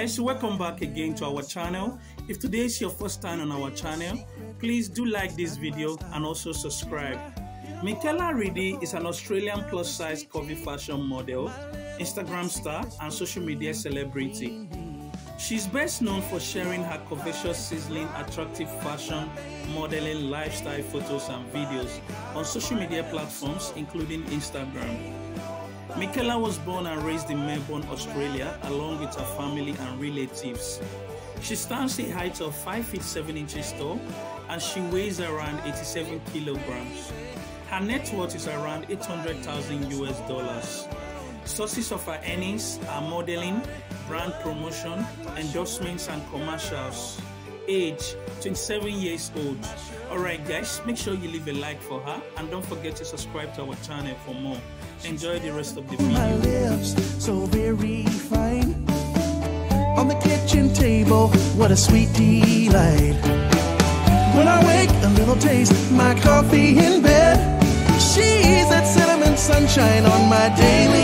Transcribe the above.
guys, welcome back again to our channel. If today is your first time on our channel, please do like this video and also subscribe. Mikaela Reidy is an Australian plus-size curvy fashion model, Instagram star and social media celebrity. She's best known for sharing her curvaceous, sizzling, attractive fashion, modeling, lifestyle photos and videos on social media platforms including Instagram. Mikaela was born and raised in Melbourne, Australia, along with her family and relatives. She stands a height of 5 feet 7 inches tall and she weighs around 87 kilograms. Her net worth is around $800,000. Sources of her earnings are modeling, brand promotion, endorsements and commercials. Age 27 years old. Alright guys, make sure you leave a like for her and don't forget to subscribe to our channel for more. Enjoy the rest of the video. My lips so very fine on the kitchen table, what a sweet delight. When I wake, a little taste my coffee in bed. She's that cinnamon sunshine on my daily